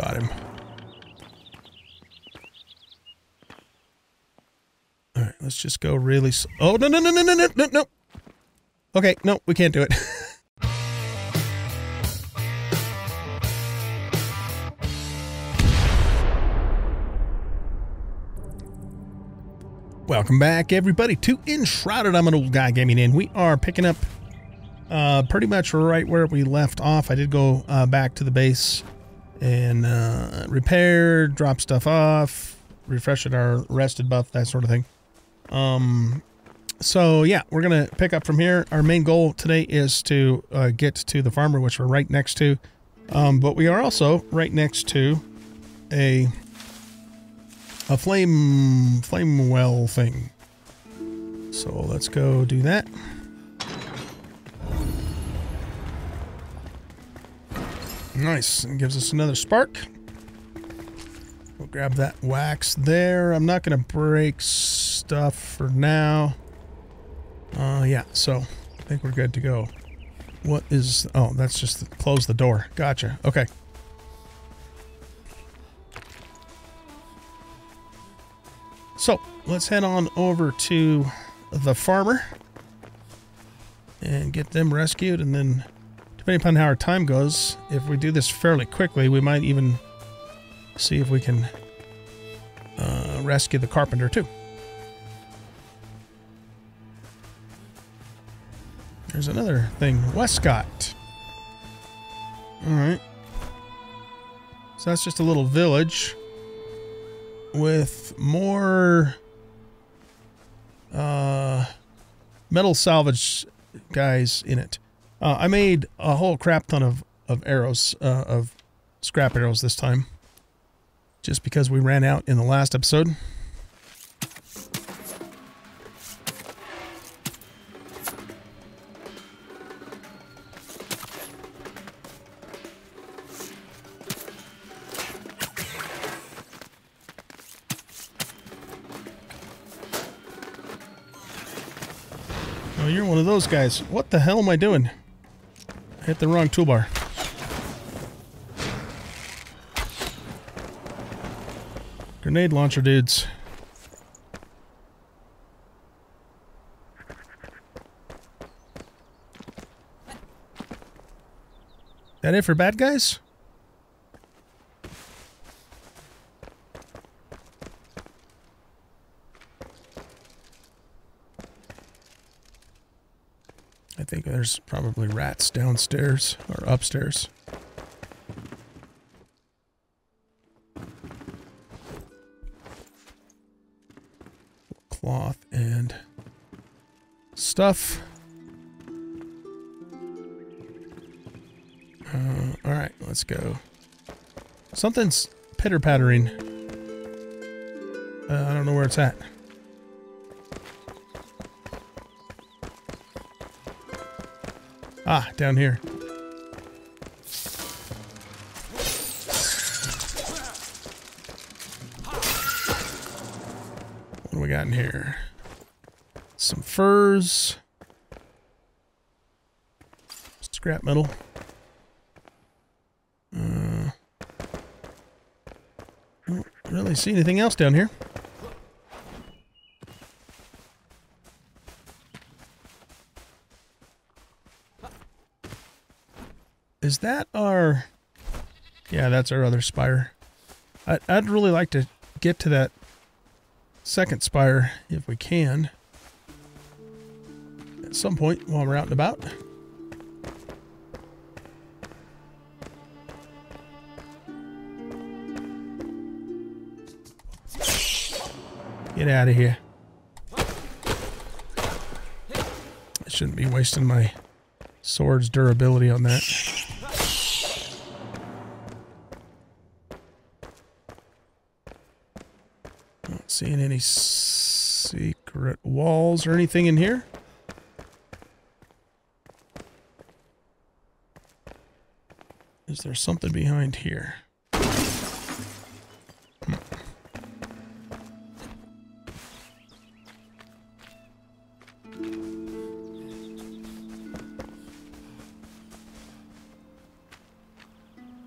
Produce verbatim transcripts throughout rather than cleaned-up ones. got him. All right, let's just go really slow. Oh, no, no, no, no, no, no, no, no. Okay, no, we can't do it. Welcome back, everybody, to Enshrouded. I'm an old guy gaming in. We are picking up uh, pretty much right where we left off. I did go uh, back to the base and uh, repair, drop stuff off, refreshing our rested buff, that sort of thing. Um, so, yeah, we're going to pick up from here. Our main goal today is to uh, get to the farmer, which we're right next to. Um, but we are also right next to a... A flame, flame well thing. So let's go do that. Nice, and gives us another spark. We'll grab that wax there. I'm not gonna break stuff for now. Uh, yeah, so I think we're good to go. What is, oh, that's just the, close the door. Gotcha, okay. So, let's head on over to the farmer and get them rescued, and then, depending upon how our time goes, if we do this fairly quickly, we might even see if we can uh, rescue the carpenter, too. There's another thing. Wescott. Alright. So that's just a little village with more uh, metal salvage guys in it. Uh, I made a whole crap ton of, of arrows, uh, of scrap arrows this time, just because we ran out in the last episode. You're one of those guys. What the hell am I doing? I hit the wrong toolbar. Grenade launcher dudes. That it for bad guys? I think there's probably rats downstairs or upstairs. Cloth and stuff. Uh, all right, let's go. Something's pitter-pattering. Uh, I don't know where it's at. Ah, down here. What do we got in here? Some furs. Scrap metal. Uh, I don't really see anything else down here. Is that our... Yeah, that's our other spire. I'd, I'd really like to get to that second spire if we can. At some point while we're out and about. Get out of here. I shouldn't be wasting my sword's durability on that. Seeing any secret walls or anything in here? Is there something behind here? Hmm.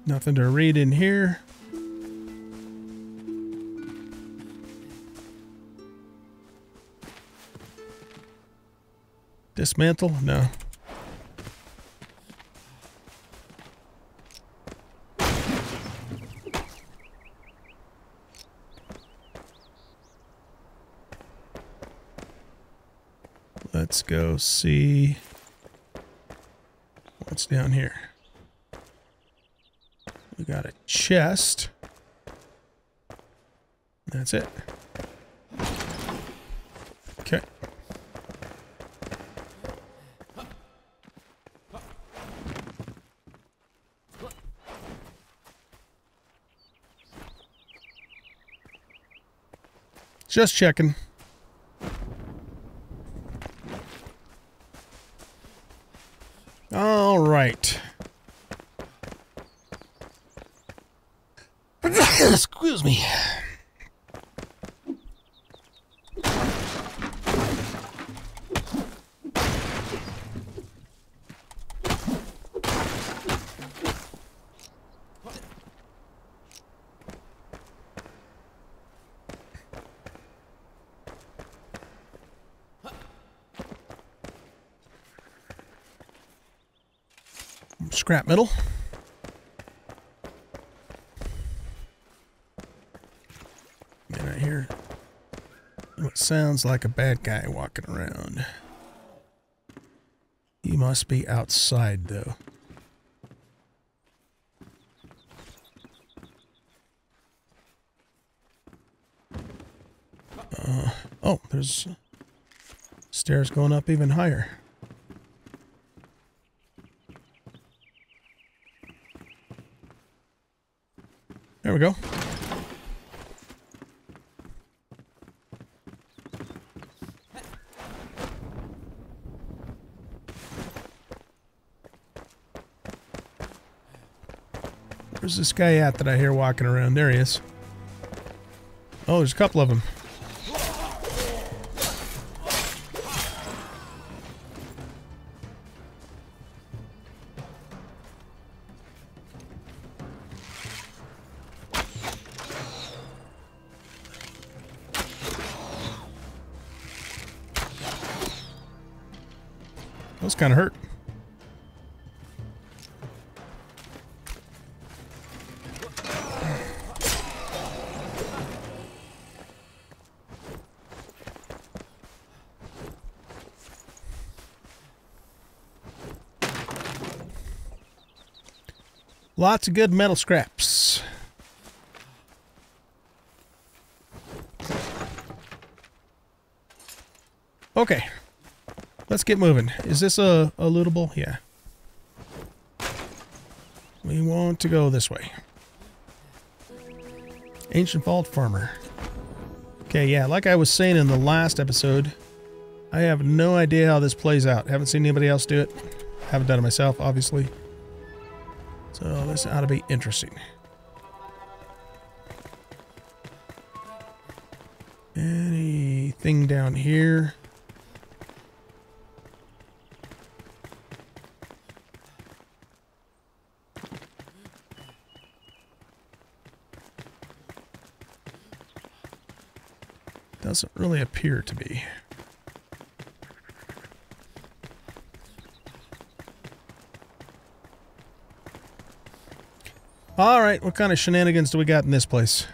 Nothing to read in here. Dismantle? No. Let's go see what's down here. We got a chest. That's it. Okay. Just checking. All right. Excuse me. Scrap metal. And I hear what sounds like a bad guy walking around. He must be outside, though. Uh, oh, there's stairs going up even higher. There we go. Where's this guy at that I hear walking around? There he is. Oh, there's a couple of them. Those kind of hurt. Lots of good metal scraps. Okay. Let's get moving. Is this a, a lootable? Yeah. We want to go this way. Ancient Vault Farmer. Okay, yeah, like I was saying in the last episode, I have no idea how this plays out. Haven't seen anybody else do it. Haven't done it myself, obviously. So this ought to be interesting. Anything down here? Doesn't really appear to be. All right, what kind of shenanigans do we got in this place?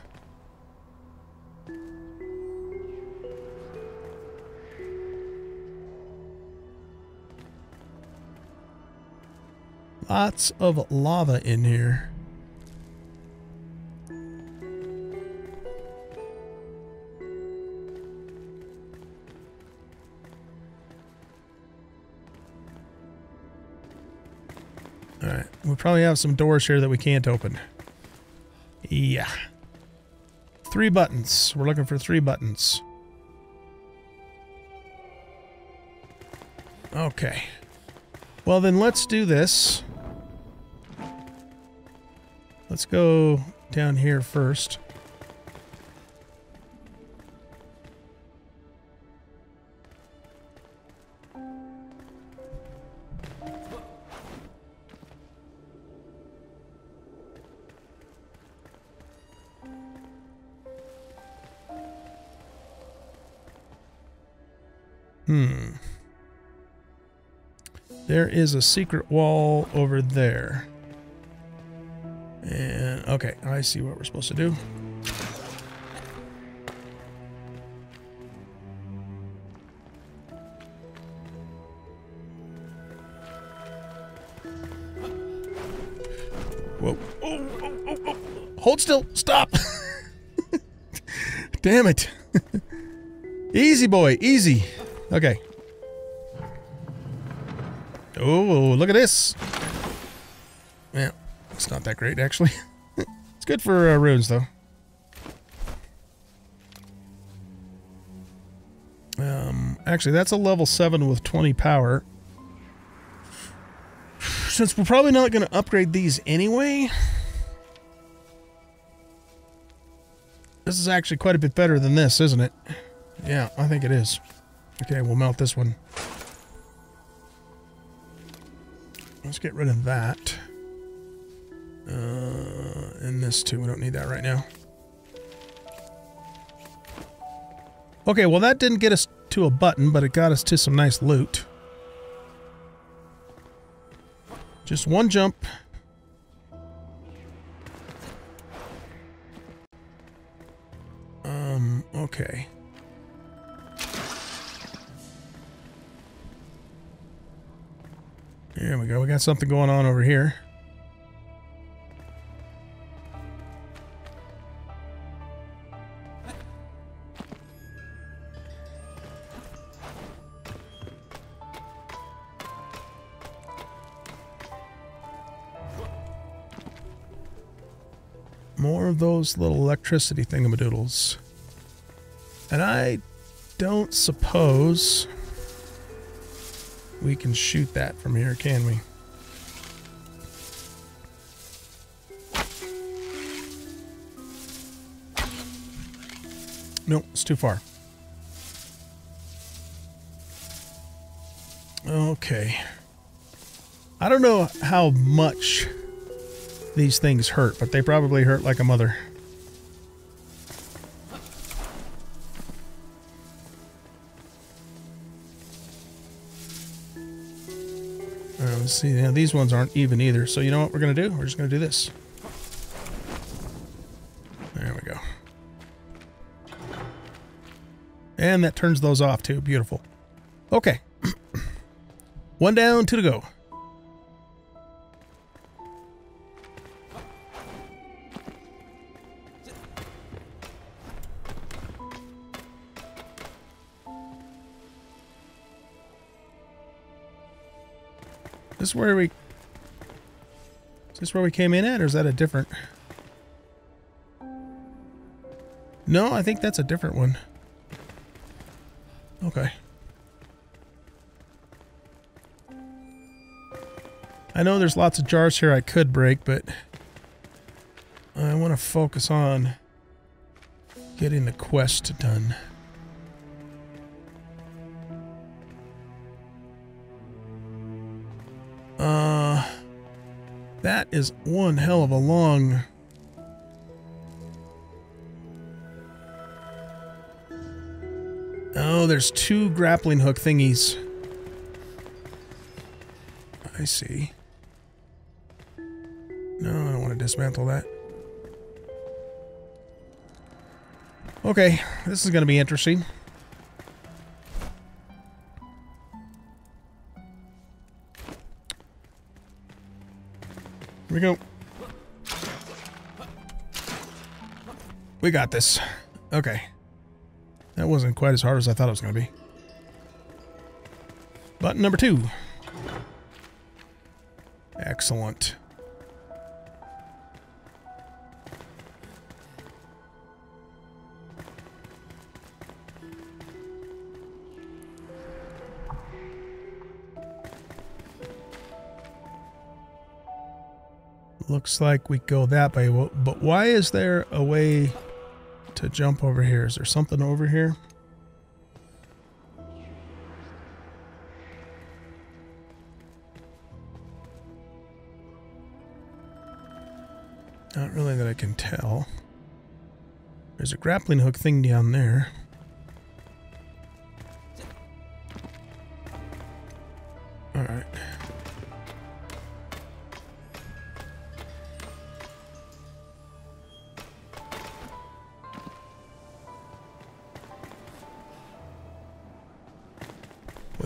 Lots of lava in here. Probably have some doors here that we can't open. Yeah. Three buttons. We're looking for three buttons. Okay. Well, then let's do this. Let's go down here first. Hmm. There is a secret wall over there. And okay, I see what we're supposed to do. Whoa. Oh, oh, oh, oh. Hold still. Stop. Damn it. Easy, boy. Easy. Okay. Oh, look at this. Yeah, it's not that great, actually. It's good for uh, runes, though. Um, actually, that's a level seven with twenty power. Since we're probably not going to upgrade these anyway, this is actually quite a bit better than this, isn't it? Yeah, I think it is. Okay, we'll melt this one. Let's get rid of that. Uh, and this too, we don't need that right now. Okay, well that didn't get us to a button, but it got us to some nice loot. Just one jump. Um, okay. There we go. We got something going on over here. Those little electricity thingamadoodles. And I don't suppose we can shoot that from here, can we? Nope, it's too far. Okay. I don't know how much these things hurt, but they probably hurt like a mother. Uh, let's see, now these ones aren't even either, so you know what we're gonna do? We're just gonna do this. There we go. And that turns those off too. Beautiful. Okay. One down, two to go. Is this where we is this where we came in at, or is that a different? No, I think that's a different one. Okay. I know there's lots of jars here I could break, but I want to focus on getting the quest done. Uh, that is one hell of a long. Oh, there's two grappling hook thingies. I see. No, I don't want to dismantle that. Okay, this is going to be interesting. Here we go. We got this. Okay. That wasn't quite as hard as I thought it was going to be. Button number two. Excellent. Looks like we go that way, but why is there a way to jump over here? Is there something over here? Not really that I can tell. There's a grappling hook thing down there. All right.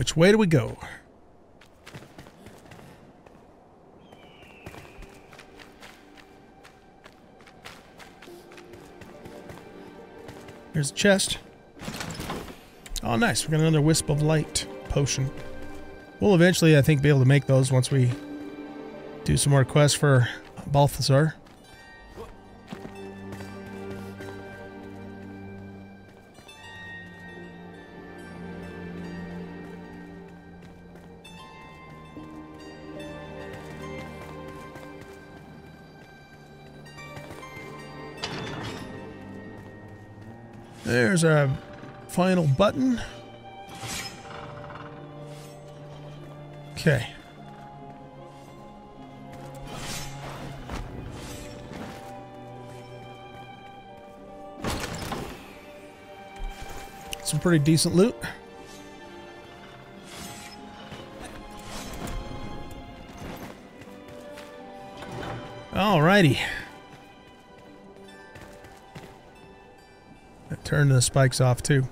Which way do we go? There's a chest. Oh, nice. We got another wisp of light potion. We'll eventually, I think, be able to make those once we do some more quests for Balthazar. There's our final button. Okay. Some pretty decent loot. Alrighty. Turn the spikes off too.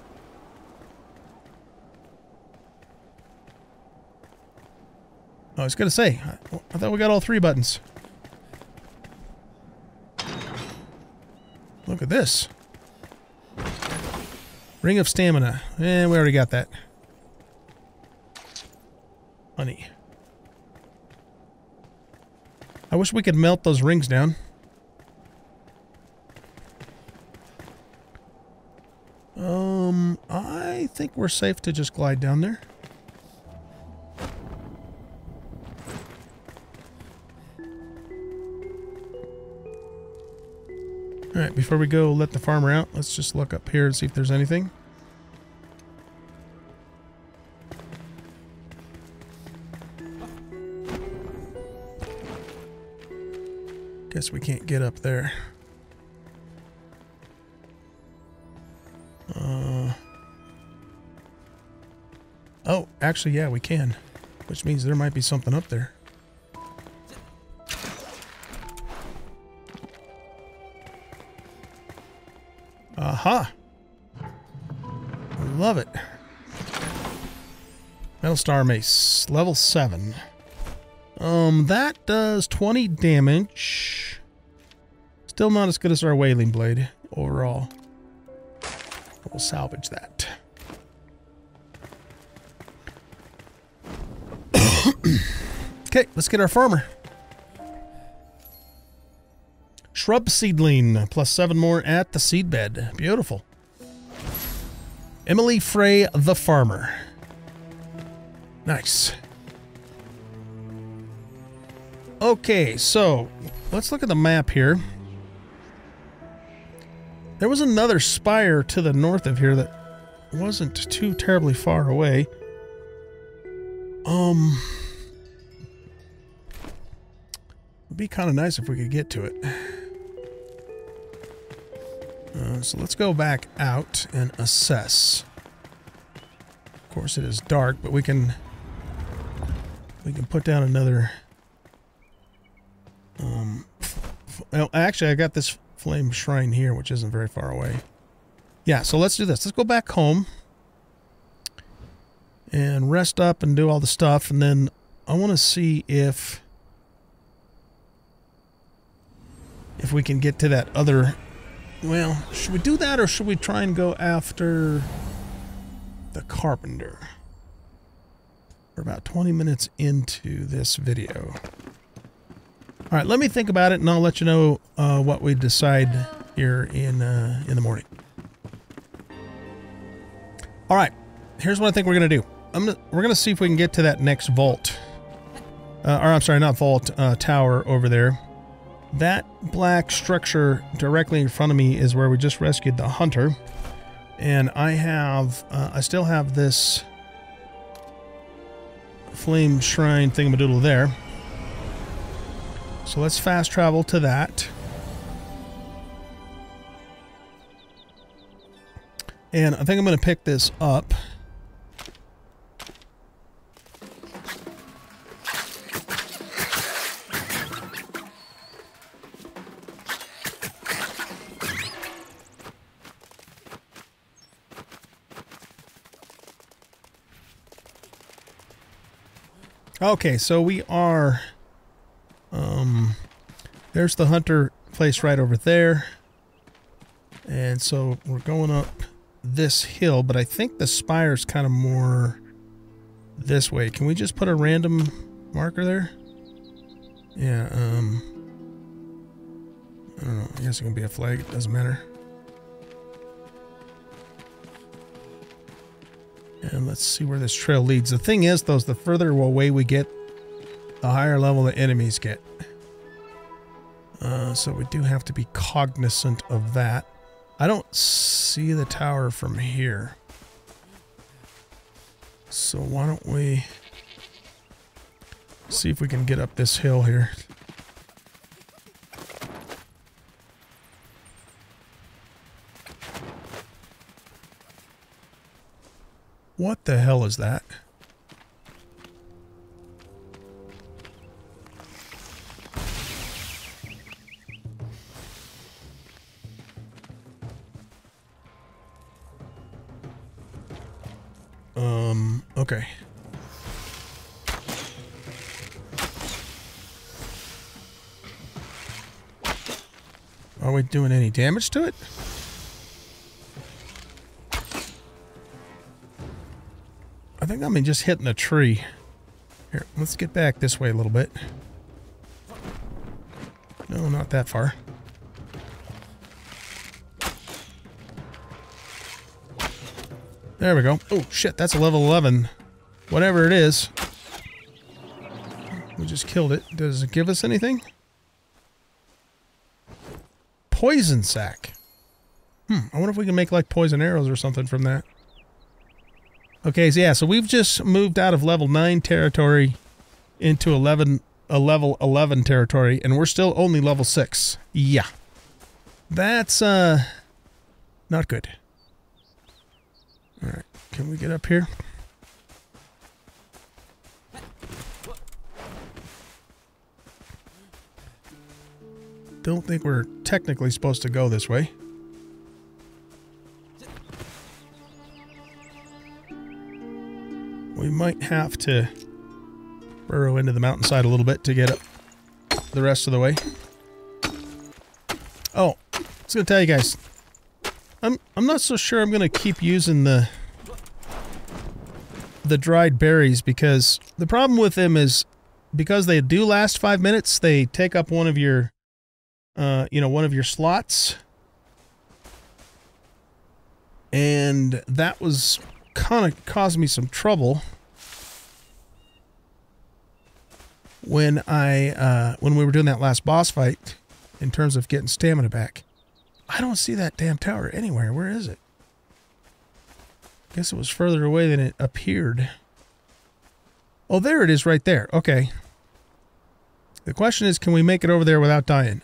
I was gonna say, I, I thought we got all three buttons. Look at this. Ring of stamina. Eh, we already got that. Honey. I wish we could melt those rings down. Um, I think we're safe to just glide down there. Alright, before we go let the farmer out, let's just look up here and see if there's anything. Guess we can't get up there. Uh, oh, actually, yeah, we can. Which means there might be something up there. Aha! I love it. Metal Star Mace, level seven. Um, that does twenty damage. Still not as good as our Wailing Blade overall. We'll salvage that. Okay, let's get our farmer. Shrub seedling, plus seven more at the seedbed. Beautiful. Emily Frey, the farmer. Nice. Okay, so let's look at the map here. There was another spire to the north of here that wasn't too terribly far away. Um, it'd be kind of nice if we could get to it. Uh, so let's go back out and assess. Of course, it is dark, but we can we can put down another. Um, well, actually, I got this flame shrine here, which isn't very far away. Yeah, so let's do this. Let's go back home and rest up and do all the stuff, and then I want to see if if we can get to that other. Well, should we do that, or should we try and go after the carpenter? We're about twenty minutes into this video. All right, let me think about it, and I'll let you know uh, what we decide here in uh, in the morning. All right, here's what I think we're gonna do. I'm gonna, we're gonna see if we can get to that next vault, uh, or I'm sorry, not vault, uh, tower over there. That black structure directly in front of me is where we just rescued the hunter, and I have, uh, I still have this flame shrine thingamadoodle there. So let's fast travel to that. And I think I'm going to pick this up. Okay, so we are... Um, there's the hunter place right over there. And so we're going up this hill, but I think the spire's kind of more this way. Can we just put a random marker there? Yeah, um... I don't know. I guess it can be a flag. It doesn't matter. And let's see where this trail leads. The thing is, though, is the further away we get, the higher level the enemies get. Uh, so we do have to be cognizant of that. I don't see the tower from here. So why don't we see if we can get up this hill here. What the hell is that? Um, okay. Are we doing any damage to it? I think I'm just hitting a tree. Here, let's get back this way a little bit. No, not that far. There we go. Oh, shit, that's a level eleven. Whatever it is. We just killed it. Does it give us anything? Poison sack. Hmm, I wonder if we can make, like, poison arrows or something from that. Okay, so yeah, so we've just moved out of level nine territory into eleven, a level eleven territory, and we're still only level six. Yeah. That's, uh, not good. All right, can we get up here? Don't think we're technically supposed to go this way. We might have to burrow into the mountainside a little bit to get up the rest of the way. Oh, I was going to tell you guys, I'm I'm not so sure I'm going to keep using the the dried berries, because the problem with them is because they do last five minutes, they take up one of your uh, you know, one of your slots, and that was kind of caused me some trouble when I uh, when we were doing that last boss fight in terms of getting stamina back. I don't see that damn tower anywhere. Where is it? I guess it was further away than it appeared. Oh, there it is right there. Okay. The question is, can we make it over there without dying?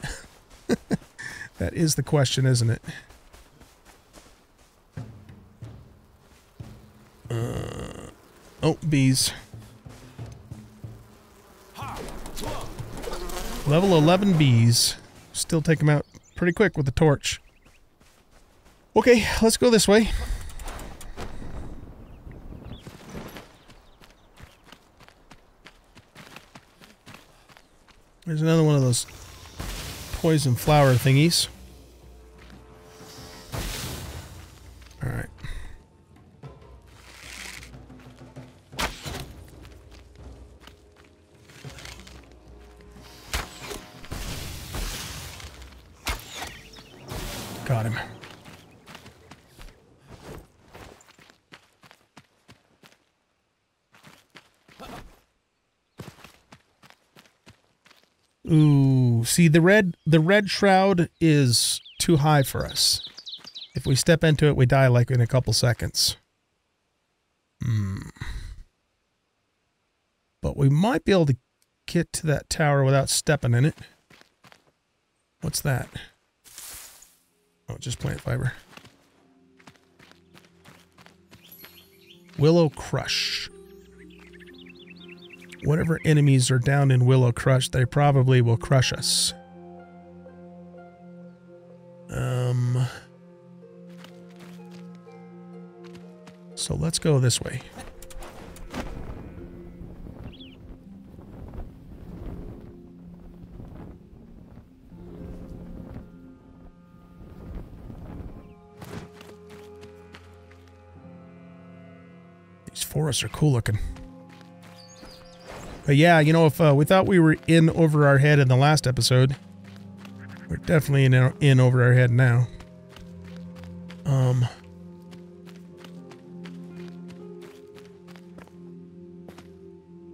That is the question, isn't it? Uh, oh, bees. Level eleven bees. Still take them out pretty quick with the torch. Okay, let's go this way. There's another one of those poison flower thingies. Alright. Got him. Ooh, see the red the red shroud is too high for us. If we step into it, we die like in a couple seconds. Hmm. But we might be able to get to that tower without stepping in it. What's that? Oh, just plant fiber. Willow Crush. Whatever enemies are down in Willow Crush, they probably will crush us. Um. So let's go this way. forests are cool looking. But yeah, you know, if uh, we thought we were in over our head in the last episode, we're definitely in, in over our head now. Um.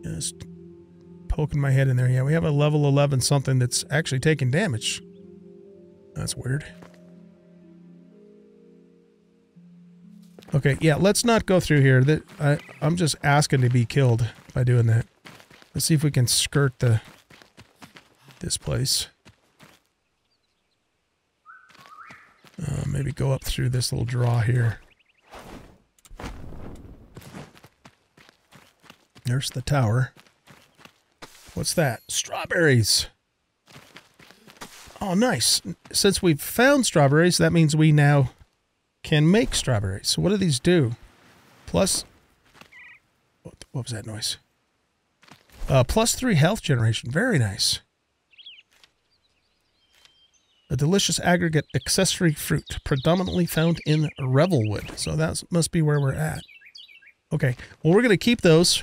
Just poking my head in there. Yeah, we have a level eleven something that's actually taking damage. That's weird. Okay, yeah, let's not go through here. That I, I'm just asking to be killed by doing that. Let's see if we can skirt the this place. Uh, maybe go up through this little draw here. There's the tower. What's that? Strawberries! Oh, nice. Since we've found strawberries, that means we now can make strawberries. So what do these do? Plus... What was that noise? Uh, plus three health generation. Very nice. A delicious aggregate accessory fruit, predominantly found in Revelwood. So that must be where we're at. Okay, well, we're going to keep those.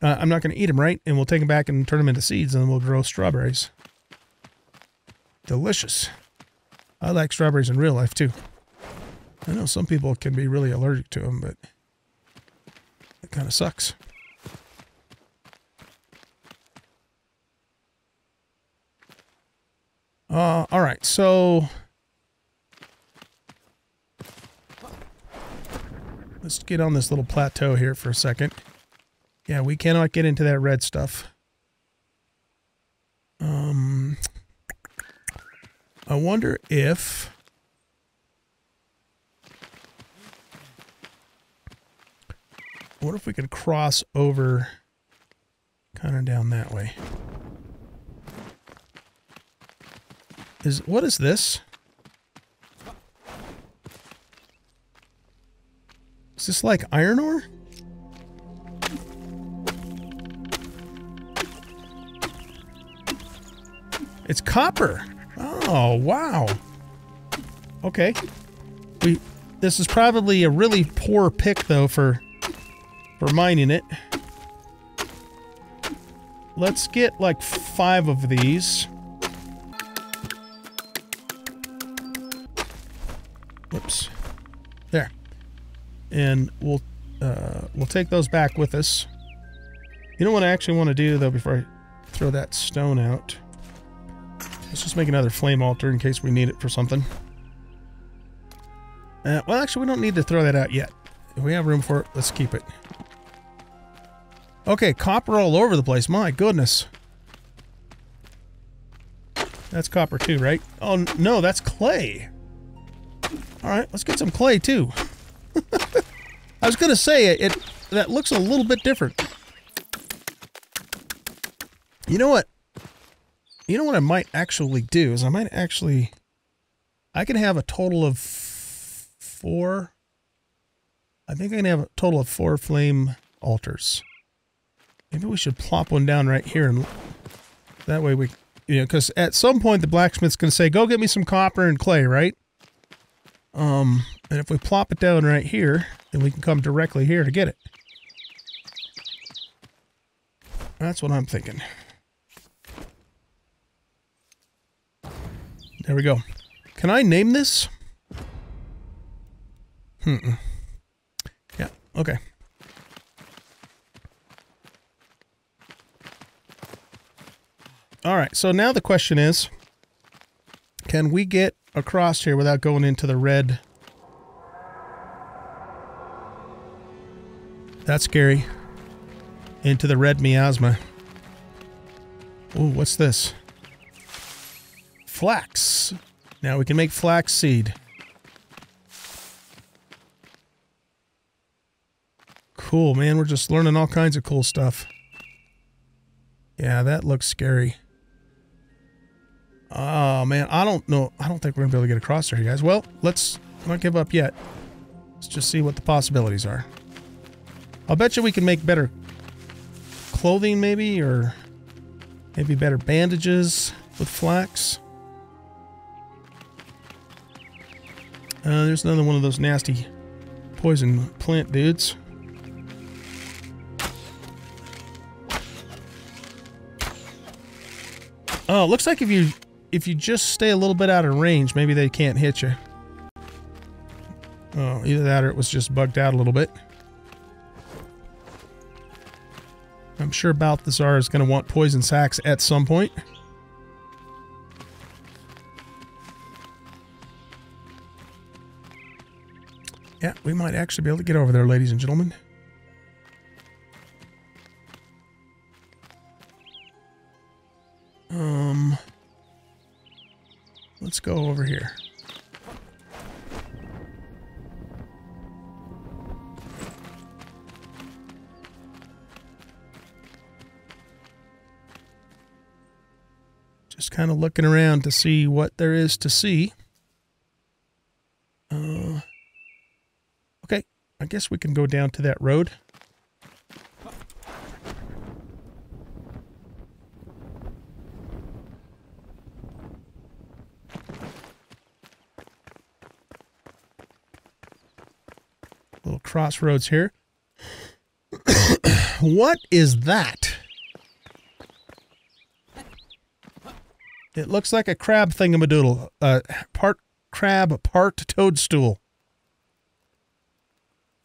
Uh, I'm not going to eat them, right? And we'll take them back and turn them into seeds, and then we'll grow strawberries. Delicious. I like strawberries in real life, too. I know some people can be really allergic to them, but it kind of sucks. Uh, all right, so let's get on this little plateau here for a second. Yeah, we cannot get into that red stuff. Um, I wonder if what if we could cross over kind of down that way. Is, what is this? Is this like iron ore? It's copper. Oh, wow. Okay. We this is probably a really poor pick though for for mining it. Let's get like five of these. Oops. There. And we'll uh, we'll take those back with us. You know what I actually want to do, though, before I throw that stone out? Let's just make another flame altar in case we need it for something. Uh, well, actually, we don't need to throw that out yet. If we have room for it, let's keep it. Okay, copper all over the place. My goodness. That's copper too, right? Oh, no, that's clay. Alright, let's get some clay, too. I was going to say, it, it that looks a little bit different. You know what? You know what I might actually do is I might actually... I can have a total of four... I think I can have a total of four flame altars. Maybe we should plop one down right here. And that way we... You know, because at some point the blacksmith's going to say, go get me some copper and clay, right? Um, and if we plop it down right here, then we can come directly here to get it. That's what I'm thinking. There we go. Can I name this? Hmm. Yeah, okay. Alright, so now the question is, can we get across here without going into the red? That's scary. Into the red miasma. Ooh, what's this? Flax. Now we can make flax seed. Cool, man. We're just learning all kinds of cool stuff. Yeah, that looks scary. Oh, man, I don't know. I don't think we're going to be able to get across there, you guys. Well, let's not give up yet. Let's just see what the possibilities are. I'll bet you we can make better clothing, maybe, or maybe better bandages with flax. Uh, there's another one of those nasty poison plant dudes. Oh, looks like if you if you just stay a little bit out of range, maybe they can't hit you. Oh, either that or it was just bugged out a little bit. I'm sure Balthazar is going to want poison sacks at some point. Yeah, we might actually be able to get over there, ladies and gentlemen. Um, let's go over here. Just kind of looking around to see what there is to see. Uh, okay, I guess we can go down to that road. Little crossroads here. What is that? It looks like a crab thingamadoodle. Uh, part crab, part toadstool.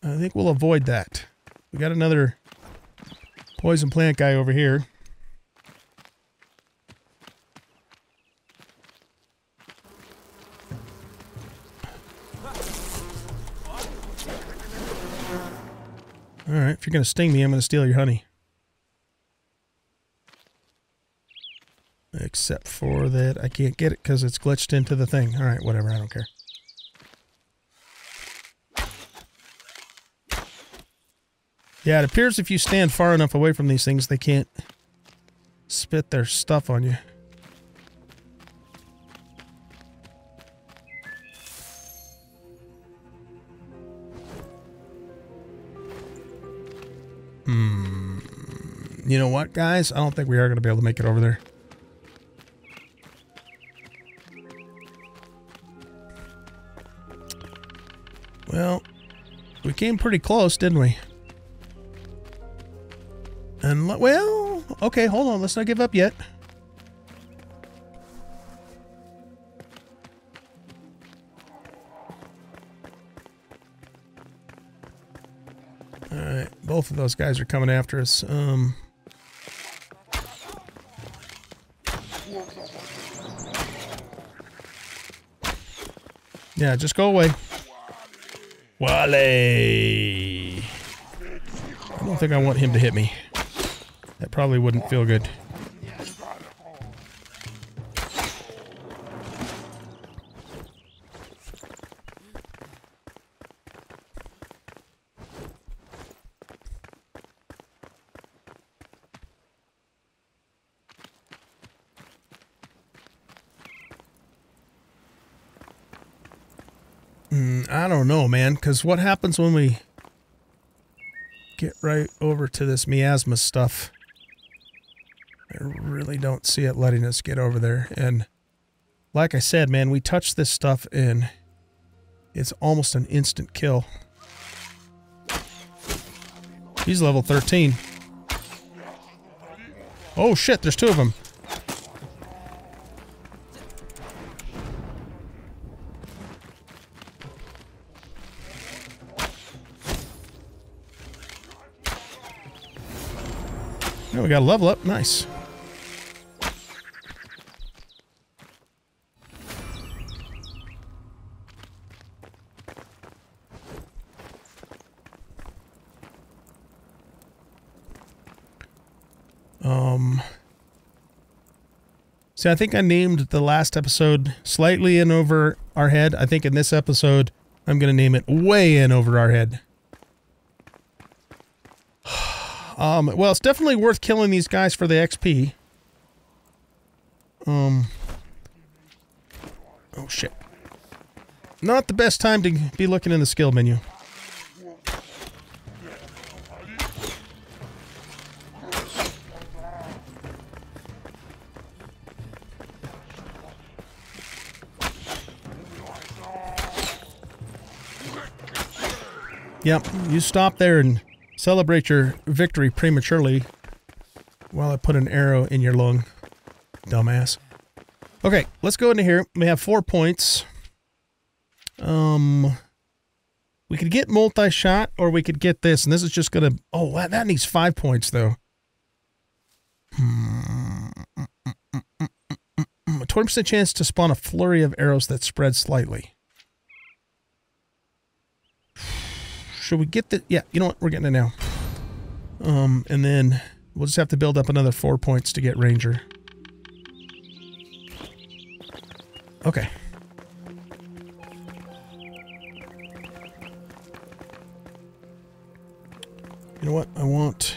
I think we'll avoid that. We got another poison plant guy over here. All right, if you're going to sting me, I'm going to steal your honey. Except for that I can't get it because it's glitched into the thing. All right, whatever, I don't care. Yeah, it appears if you stand far enough away from these things, they can't spit their stuff on you. Hmm. You know what, guys? I don't think we are going to be able to make it over there. Well, we came pretty close, didn't we? And, well, okay, hold on. Let's not give up yet. All right, both of those guys are coming after us. Um... Yeah, just go away. Wale! I don't think I want him to hit me. That probably wouldn't feel good. I don't know, man, because what happens when we get right over to this miasma stuff? I really don't see it letting us get over there. And like I said, man, we touch this stuff and it's almost an instant kill. He's level thirteen. Oh shit, there's two of them. We got a level up. Nice. Um. See, I think I named the last episode slightly in over our head. I think in this episode, I'm going to name it way in over our head. Um, well, it's definitely worth killing these guys for the X P. Um, oh, shit. Not the best time to be looking in the skill menu. Yep, you stop there and celebrate your victory prematurely while I put an arrow in your lung. dumbass. Okay, let's go into here. We have four points. Um, we could get multi-shot, or we could get this, and this is just gonna... Oh, wow, that needs five points, though. Hmm. A twenty percent chance to spawn a flurry of arrows that spread slightly. Should we get the... Yeah, you know what? We're getting it now. Um, and then we'll just have to build up another four points to get Ranger. Okay. You know what? I want...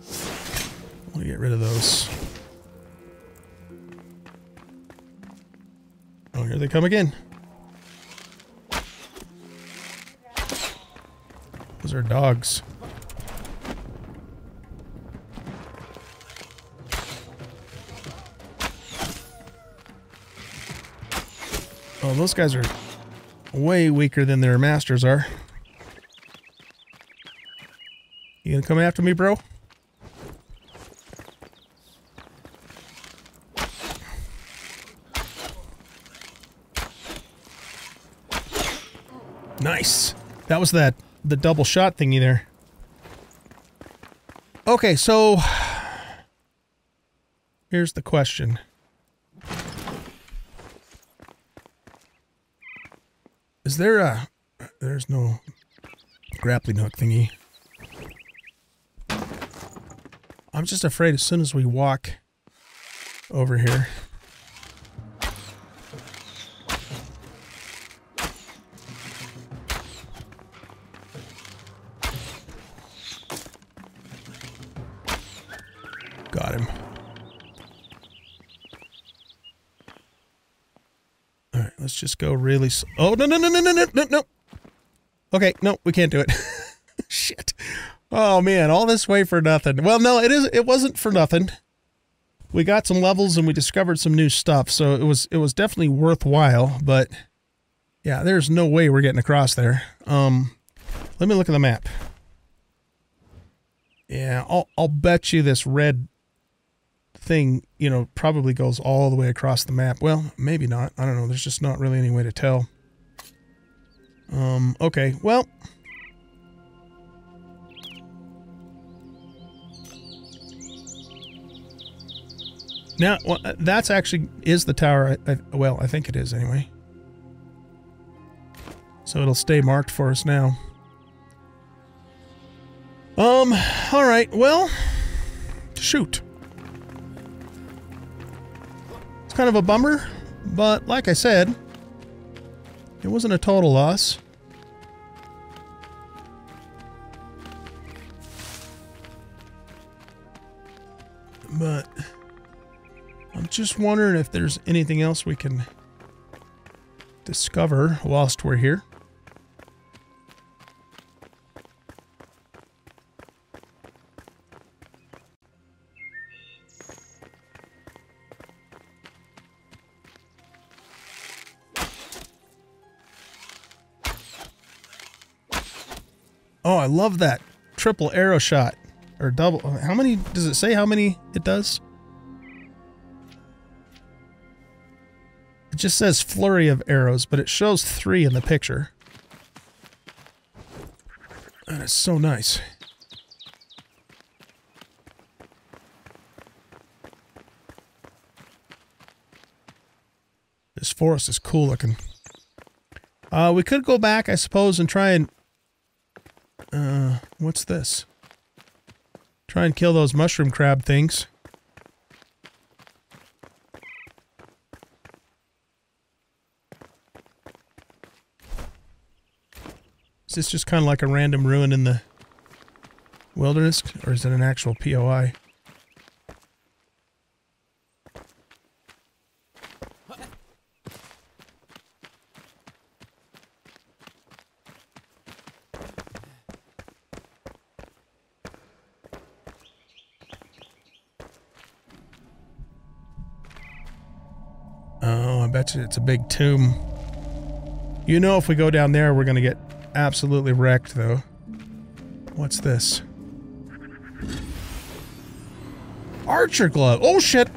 I want to get rid of those. Oh, here they come again. Those are dogs. Oh, those guys are way weaker than their masters are. You gonna come after me, bro? Nice. That was that the double shot thingy there. Okay, so here's the question. Is there a... There's no grappling hook thingy. I'm just afraid as soon as we walk over here... Just go really slow. Oh, no, no, no, no, no, no, no, no. Okay, no, we can't do it. Shit. Oh, man, all this way for nothing. Well, no, it is. It wasn't for nothing. We got some levels and we discovered some new stuff, so it was it was definitely worthwhile, but yeah, there's no way we're getting across there. Um, let me look at the map. Yeah, I'll, I'll bet you this red thing, you know, probably goes all the way across the map. Well, maybe not. I don't know. There's just not really any way to tell. Um, okay. Well. Now, well, that's actually is the tower. I, I, well, I think it is anyway. So it'll stay marked for us now. Um, all right. Well, shoot. Kind of a bummer, but like I said, it wasn't a total loss. But I'm just wondering if there's anything else we can discover whilst we're here. Oh, I love that triple arrow shot, or double. How many does it say? How many it does? It just says flurry of arrows, but it shows three in the picture. That is so nice. This forest is cool looking. Uh, we could go back, I suppose, and try and... Uh, what's this? Try and kill those mushroom crab things. Is this just kind of like a random ruin in the wilderness, or is it an actual P O I? It's a big tomb. You know, if we go down there, we're gonna get absolutely wrecked, though. What's this? Archer glove. Oh shit!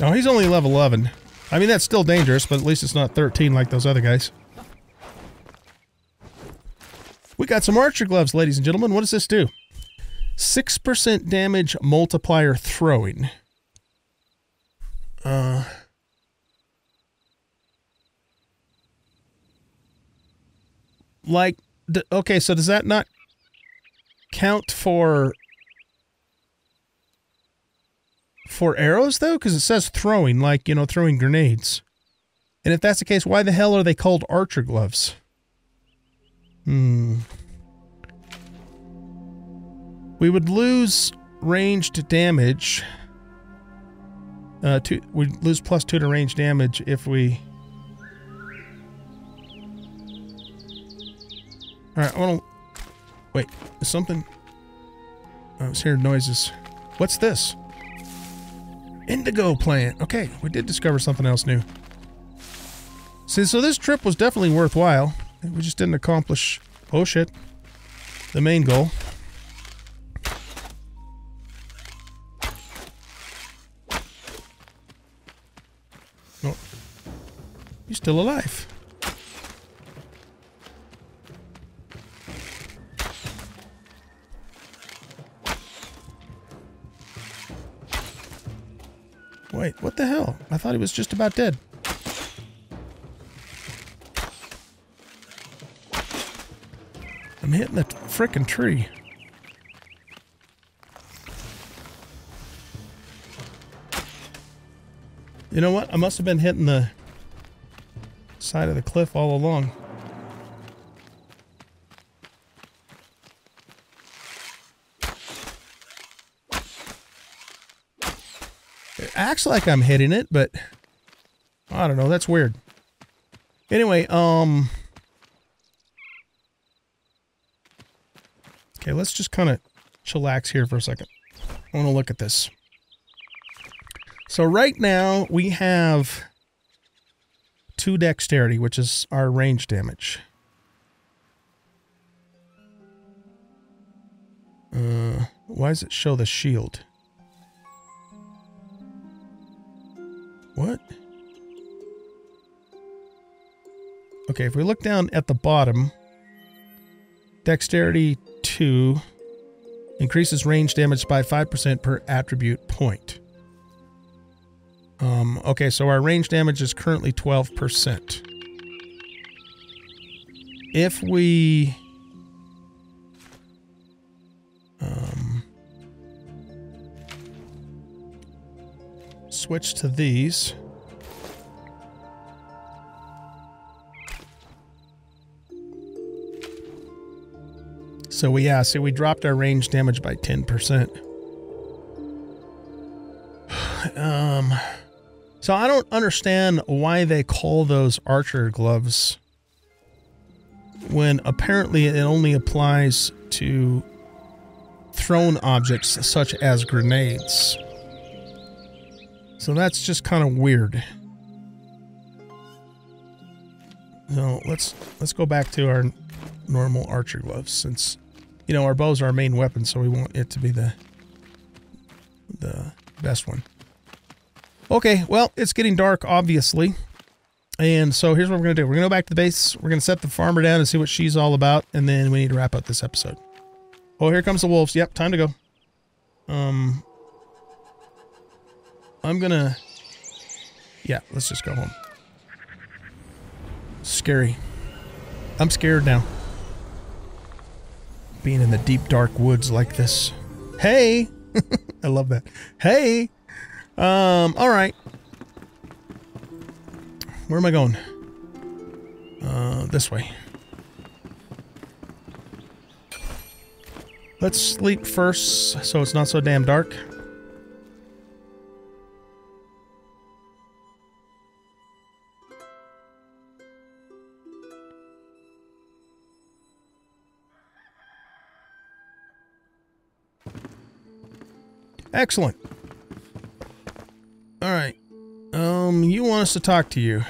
Oh, he's only level eleven. I mean, that's still dangerous, but at least it's not thirteen like those other guys. We got some archer gloves, ladies and gentlemen. What does this do? six percent damage multiplier throwing. Uh... Like, okay, so does that not count for for arrows, though? Because it says throwing, like, you know, throwing grenades. And if that's the case, why the hell are they called archer gloves? Hmm. We would lose ranged damage. Uh, two, we'd lose plus two to range damage if we... Alright, I want to... Wait, is something... I was hearing noises. What's this? Indigo plant. Okay, we did discover something else new. See, so this trip was definitely worthwhile. We just didn't accomplish... Oh shit. The main goal. Oh. You're still alive. Wait, what the hell? I thought he was just about dead. I'm hitting the frickin' tree. You know what? I must have been hitting the side of the cliff all along. It acts like I'm hitting it, but I don't know. That's weird. Anyway, um... okay, let's just kind of chillax here for a second. I want to look at this. So right now we have two dexterity, which is our range damage. Uh, why does it show the shield? What? Okay, if we look down at the bottom, dexterity two increases range damage by five percent per attribute point. Um, okay, so our range damage is currently twelve percent. If we... Um, switch to these... So we, yeah, see, we dropped our range damage by ten percent. um, so I don't understand why they call those archer gloves when apparently it only applies to thrown objects such as grenades. So that's just kind of weird. So let's let's go back to our normal archer gloves, since, you know, our bows are our main weapon, so we want it to be the the best one. Okay, well, it's getting dark, obviously, and so here's what we're gonna do. We're gonna go back to the base, we're gonna set the farmer down and see what she's all about, and then we need to wrap up this episode. Oh, here comes the wolves. Yep, time to go. Um, I'm gonna... yeah, let's just go home. Scary. I'm scared now. Being in the deep dark woods like this. Hey! I love that. Hey! Um, alright. Where am I going? Uh, this way. Let's sleep first so it's not so damn dark. Excellent. All right. Um, you want us to talk to you.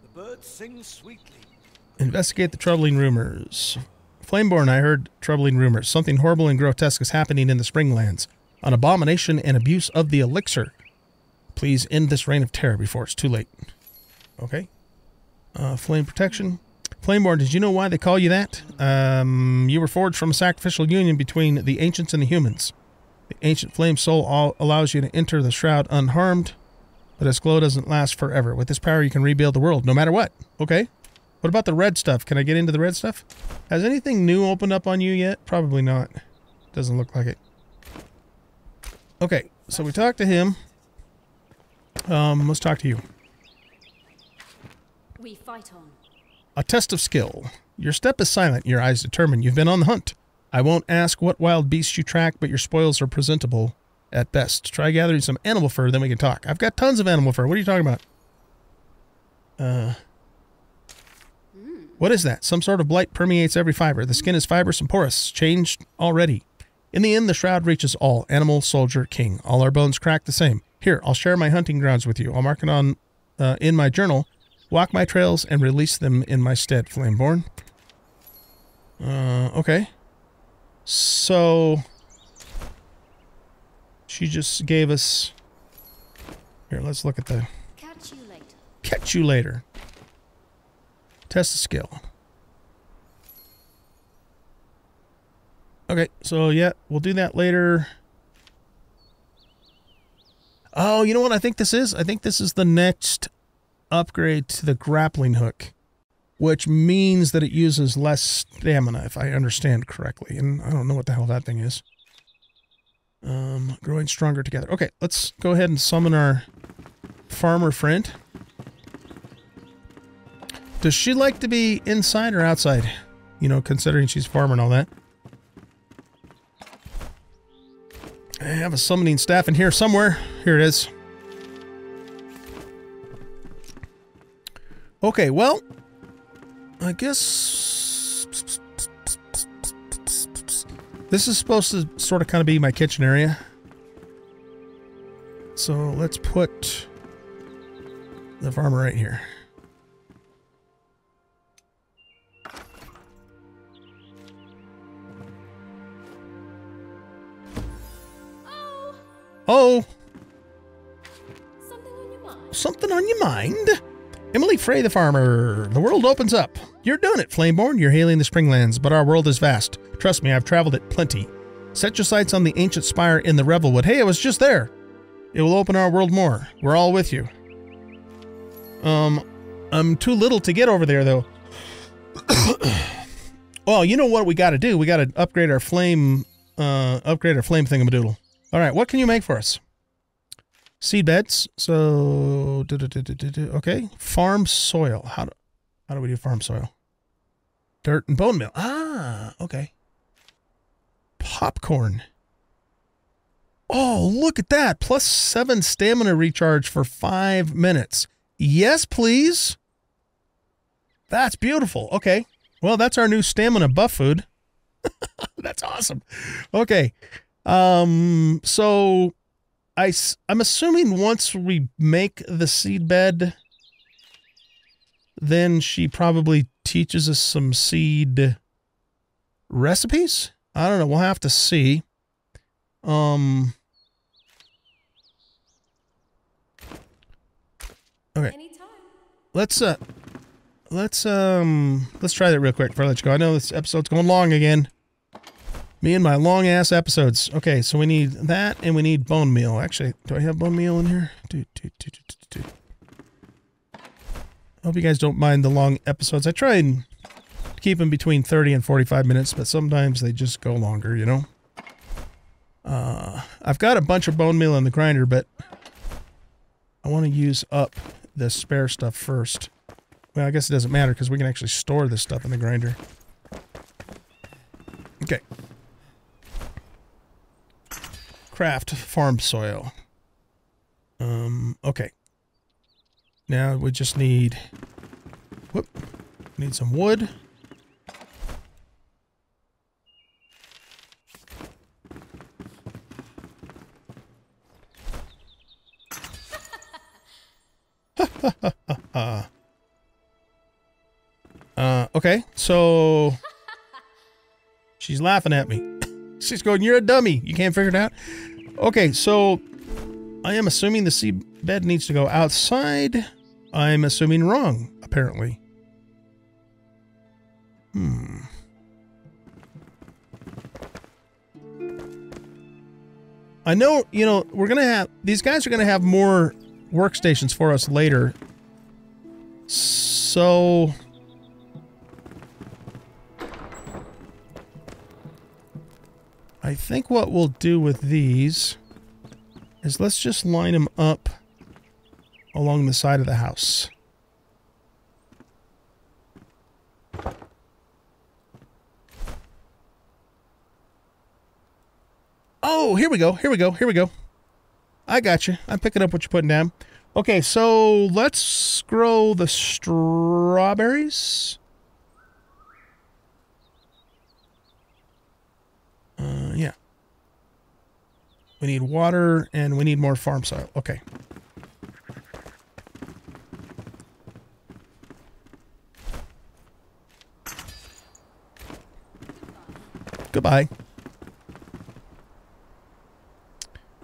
The birds sing sweetly. Investigate the troubling rumors. Flameborn, I heard troubling rumors. Something horrible and grotesque is happening in the Springlands. an abomination and abuse of the elixir. Please end this reign of terror before it's too late. Okay. Uh, flame protection. Flameborn, did you know why they call you that? Um, you were forged from a sacrificial union between the ancients and the humans. The ancient flame soul all allows you to enter the shroud unharmed, but its glow doesn't last forever. With this power, you can rebuild the world, no matter what. Okay. What about the red stuff? Can I get into the red stuff? Has anything new opened up on you yet? Probably not. Doesn't look like it. Okay, so we talked to him. Um, let's talk to you. We fight on. A test of skill. Your step is silent, your eyes determined. You've been on the hunt. I won't ask what wild beasts you track, but your spoils are presentable at best. Try gathering some animal fur, then we can talk. I've got tons of animal fur. What are you talking about? Uh... What is that? Some sort of blight permeates every fiber. The skin is fibrous and porous. Changed already. In the end, the shroud reaches all. Animal, soldier, king. All our bones crack the same. Here, I'll share my hunting grounds with you. I'll mark it on uh, in my journal. Walk my trails and release them in my stead, Flameborn. Uh, okay. So... She just gave us... Here, let's look at the... Catch you later. Catch you later. Test the skill. Okay, so yeah, we'll do that later. Oh, you know what I think this is? I think this is the next upgrade to the grappling hook, which means that it uses less stamina, if I understand correctly. And I don't know what the hell that thing is. Um, growing stronger together. Okay, let's go ahead and summon our farmer friend. Does she like to be inside or outside? You know, considering she's a farmer and all that. I have a summoning staff in here somewhere. Here it is. Okay, well, I guess this is supposed to sort of kind of be my kitchen area. So let's put the farmer right here. Oh! Something on your mind. Something on your mind? Emily Frey the farmer. The world opens up. You're doing it, Flameborn. You're hailing the Springlands, but our world is vast. Trust me, I've traveled it plenty. Set your sights on the ancient spire in the Revelwood. Hey, I was just there. It will open our world more. We're all with you. Um, I'm too little to get over there, though. Well, you know what we gotta do? We gotta upgrade our flame, uh, upgrade our flame thingamadoodle. All right, what can you make for us? Seed beds. So, do, do, do, do, do, okay. Farm soil. How do, how do we do farm soil? Dirt and bone meal. Ah, okay. Popcorn. Oh, look at that. Plus seven stamina recharge for five minutes. Yes, please. That's beautiful. Okay. Well, that's our new stamina buff food. That's awesome. Okay. Um, so I, I'm assuming once we make the seed bed, then she probably teaches us some seed recipes. I don't know. We'll have to see. Um, okay. Anytime. Let's, uh, let's, um, let's try that real quick before I let you go. I know this episode's going long again. Me and my long-ass episodes. Okay, so we need that, and we need bone meal. Actually, do I have bone meal in here? Do, do, do, do, do, do. I hope you guys don't mind the long episodes. I try and keep them between thirty and forty-five minutes, but sometimes they just go longer, you know? Uh, I've got a bunch of bone meal in the grinder, but I want to use up the spare stuff first. Well, I guess it doesn't matter, because we can actually store this stuff in the grinder. Okay. Craft farm soil. Um, okay. Now we just need, whoop, need some wood. uh, okay, so she's laughing at me. She's going, you're a dummy. You can't figure it out. Okay, so I am assuming the seabed needs to go outside. I'm assuming wrong, apparently. Hmm. I know, you know, we're going to have... These guys are going to have more workstations for us later. So... I think what we'll do with these is let's just line them up along the side of the house. Oh, here we go, here we go, here we go. I got you. I'm picking up what you're putting down. Okay, so let's grow the strawberries. Uh, yeah. We need water, and we need more farm soil. Okay. Goodbye.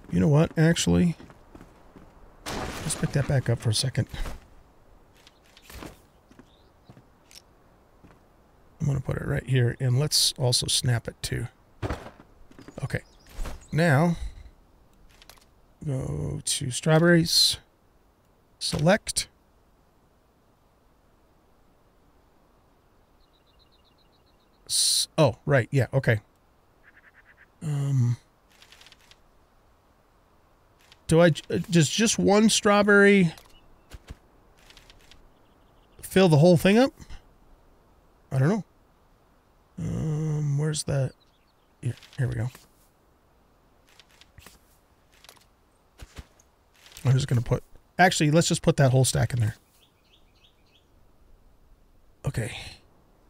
You know what, actually? Let's pick that back up for a second. I'm going to put it right here, and let's also snap it, too. Okay. Now... go to strawberries, select. S oh, right. Yeah. Okay. Um, do I just, just one strawberry fill the whole thing up? I don't know. Um, where's that? Yeah, here we go. I'm just going to put... Actually, let's just put that whole stack in there. Okay.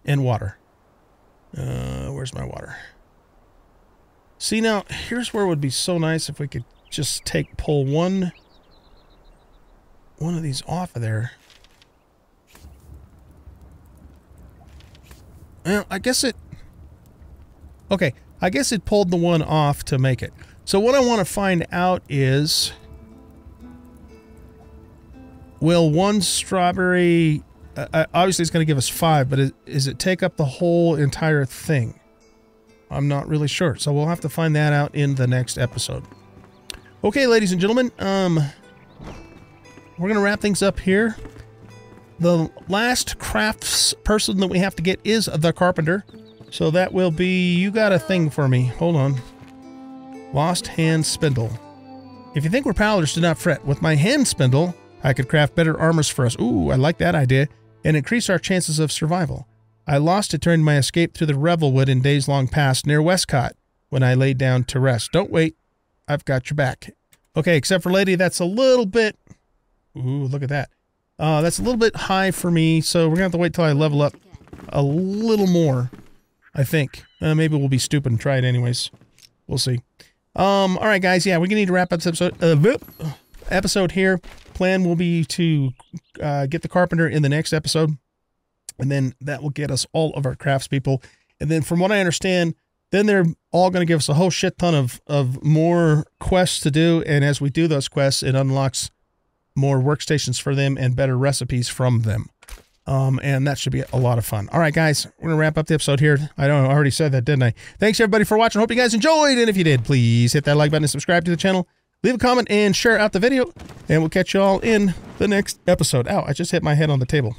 And water. Uh, where's my water? See, now, here's where it would be so nice if we could just take... Pull one... One of these off of there. Well, I guess it... Okay. I guess it pulled the one off to make it. So what I want to find out is... will one strawberry, uh, obviously it's going to give us five, but is, is it take up the whole entire thing? I'm not really sure. So we'll have to find that out in the next episode. Okay, ladies and gentlemen, um, we're going to wrap things up here. The last crafts person that we have to get is the carpenter. So that will be, you got a thing for me. Hold on. Lost hand spindle. If you think we're powerless, do not fret. With my hand spindle, I could craft better armors for us. Ooh, I like that idea. And increase our chances of survival. I lost it during my escape through the Revelwood in days long past near Wescott when I lay down to rest. Don't wait. I've got your back. Okay, except for lady, that's a little bit... Ooh, look at that. Uh, that's a little bit high for me, so we're going to have to wait till I level up a little more, I think. Uh, maybe we'll be stupid and try it anyways. We'll see. Um, all right, guys. Yeah, we're going to need to wrap up this episode. Uh, episode here. Plan will be to uh, get the carpenter in the next episode, and then that will get us all of our craftspeople. And then from what I understand, then they're all going to give us a whole shit ton of, of more quests to do. And as we do those quests, it unlocks more workstations for them and better recipes from them. Um, and that should be a lot of fun. All right, guys, we're going to wrap up the episode here. I don't know. I already said that, didn't I? Thanks everybody for watching. Hope you guys enjoyed. And if you did, please hit that like button and subscribe to the channel. Leave a comment and share out the video, and we'll catch you all in the next episode. Ow, I just hit my head on the table.